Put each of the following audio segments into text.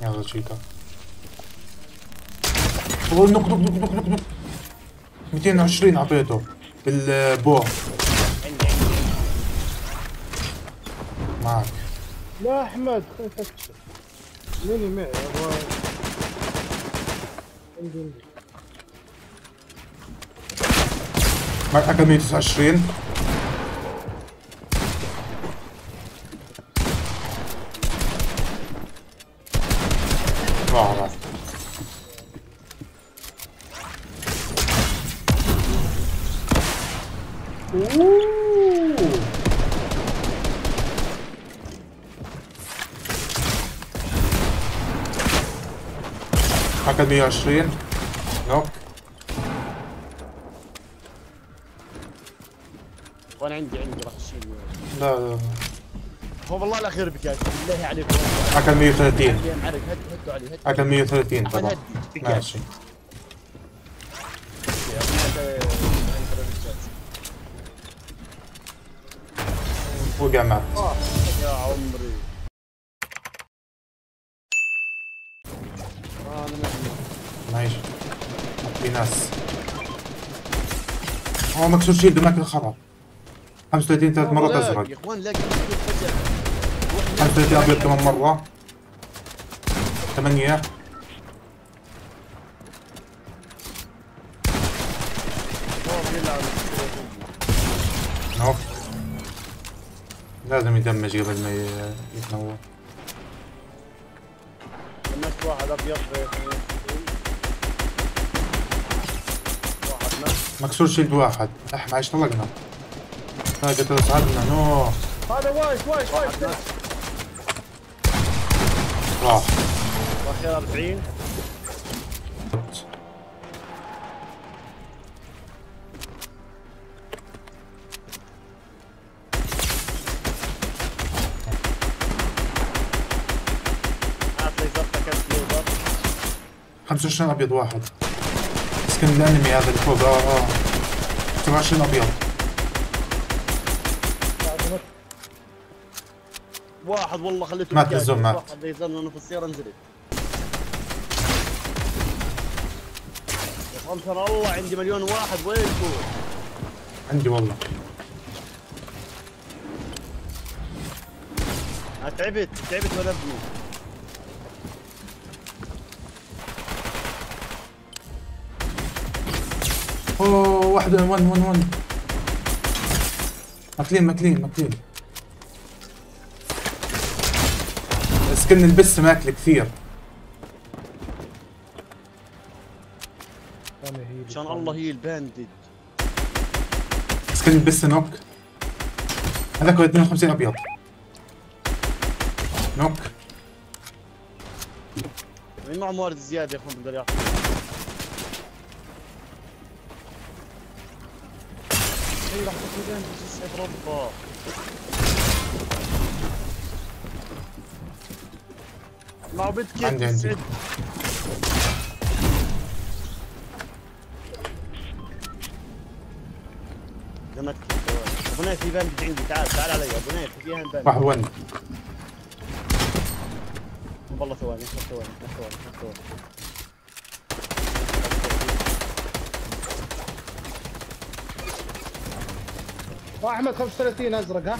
Ja za cheata. والله نوك نوك نوك نوك نوك 220 اعطيته بالبوع معك. لا احمد خلفك ميني معي عندي معك اكل 129 بعرف. اخذ 120 نوك. وانا عندي راح اشيل. لا لا هو والله لا خير بك يا اخي بالله عليك. اخذ 130 اخذ 130 طبعا ماشي. وقع معك يا عمري. ماشي في ناس هو مكسور شيلد ماكل خرا 35 3 مرات ازرق يا اخوان. لاقي 35 ابيض كمان مره 8 نوك. لازم يدمج قبل ما يتنور. دمجت واحد ابيض مكسور شيلد واحد. احنا عايش طلقنا هذا ترى صعدنا نو هذا وايش راح اخيرا 40 اعطي زبطه كم ضرب 25 ابيض واحد سكن الانمي هذا اللي فوق. 25 ابيض واحد والله خليته مات الزلمه. مات واحد يا زلمه انا في السياره نزلت يا خمسة. الله عندي مليون واحد وينكم؟ عندي والله انا تعبت ولا ابني. اوه واحدة ون ماكلين سكن البس ماكل كثير. عشان الله هي الباندج سكن البس نوك. هذاك 52 ابيض نوك. مين معه موارد زيادة يا اخوان بقدر يعطيه. راح تكون في اوروبا. ما بدك عندي دمك ابو في بند عندي. تعال علي ابو نايف فيها بند راح وين. والله ثواني احمد 35 ازرق. ها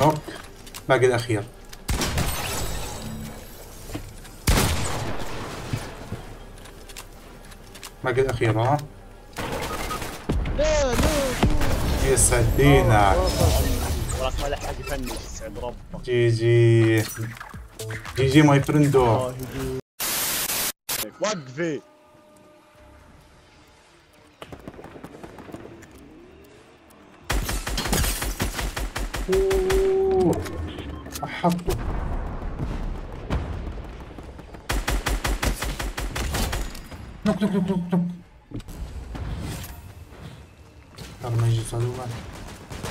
اوك باقي الاخير. ها لا يسعدينا. خلاص ما لحق يفنش. يسعد ربك. جي جي ماي فرندو. وقفي احطه. نوك قبل ما يجي صاروخ.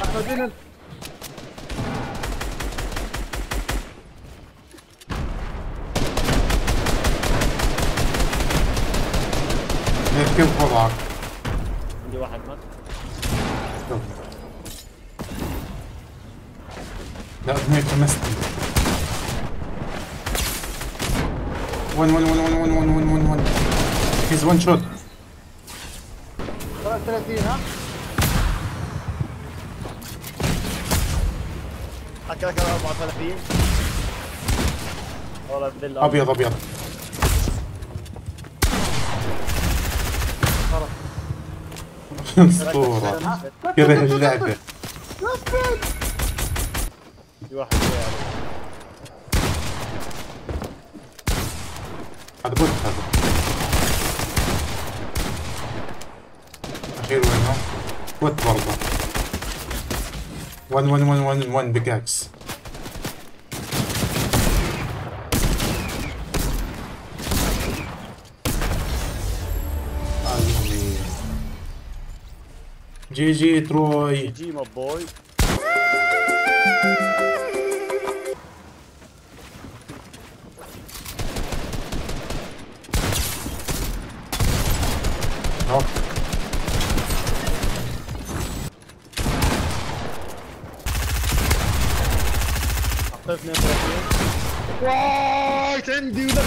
اخذنا كيف وضعك؟ عندي واحد مات. لا ادمي تمست. وين هيز وان شوت. 33 ها؟ حكى لك 34 والله بالله ابيض ابيض. اسطورة كره اللعبة. في واحد هذا بوت هذا أخير وينه؟ بوت برضه. 1 بيكاكس. جي جي تروي جي ما بوي. حطيتني واي عندي ولك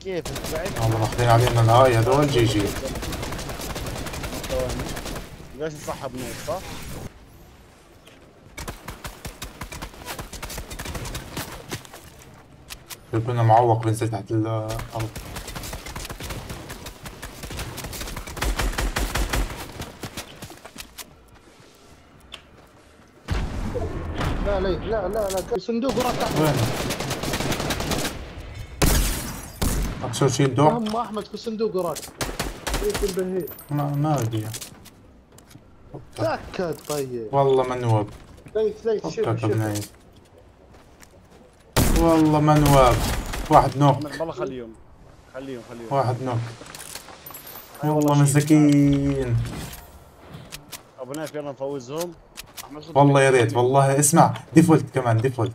كيف بعد؟ والله ماخذين علينا الهاي هذول جي جي. ليش نسحب نوت صح؟ كنا معوق بنزل تحت الارض. لا لا لا لا صندوق ورا تحت. وين؟ شو شيل دور؟ هم احمد في صندوق وراك. ايش البهيج؟ ما ادري. تأكد طيب. والله منوب. ليث ليث شوف. والله منوب. واحد نوك. والله خليهم. خليهم. واحد نوك. والله مساكين. ابو نايف يلا نفوزهم. والله يا ريت والله اسمع ديفولت كمان ديفولت.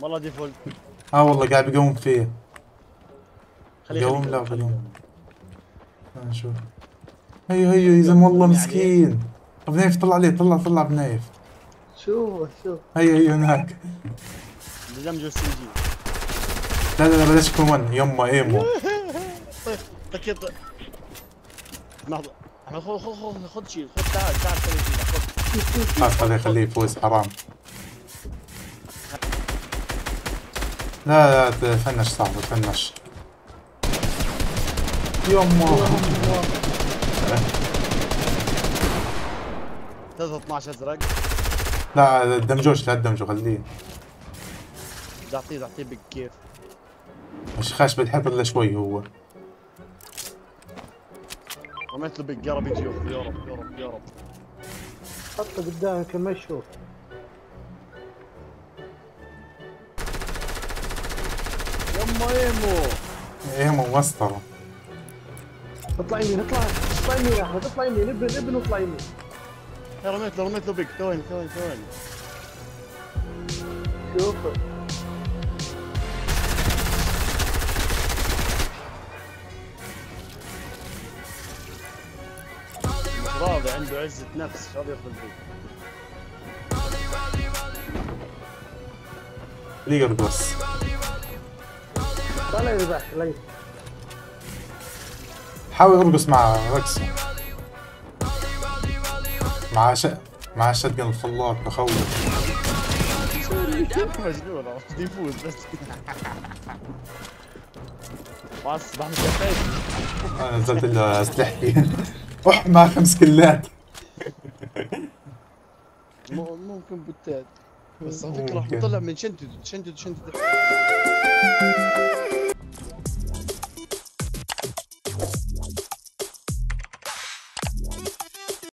والله ديفولت. والله قاعد بقوم فيه. خليهم نشوف هيو يا زلمه والله مسكين. ابو نايف طلع عليه طلع ابو نايف شوف هيو هناك دمجوا السي جي. لا بلاش كون ون يما ايمو طيب لحظه احمد خذ شيل خذ تعال خذ خليه يفوز حرام. لا تفنش صعب تفنش يما 3 12 ازرق. لا دمجوش لا تدمجوا خليه تعطيه بالكيف مش خاش بالحيط الا شوي هو رميت له بالقرب يجي يا رب حطه قدامي يمكن ما يشوف. يما ايمو مسطره. اطلع يمين اطلع يمين يا احمد اطلع يمين ابن اطلع يمين. رميت له بيك ثواني شوفه راضي عنده عزة نفس راضي ياخذ بيك ليجر بس طالع يربح لي. حاول ارقص مع رقصه مع شتقن الخلاط بخوف مجنون بس يفوز بس اصبح مستفز. انا نزلت له سلاحي روح مع 5 كلات. ممكن بوتات بس هذيك راح تطلع من شنتد.